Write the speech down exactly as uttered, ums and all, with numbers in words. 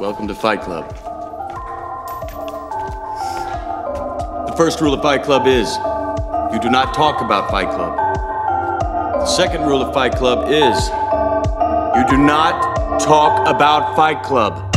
Welcome to Fight Club. The first rule of Fight Club is you do not talk about Fight Club. The second rule of Fight Club is you do not talk about Fight Club.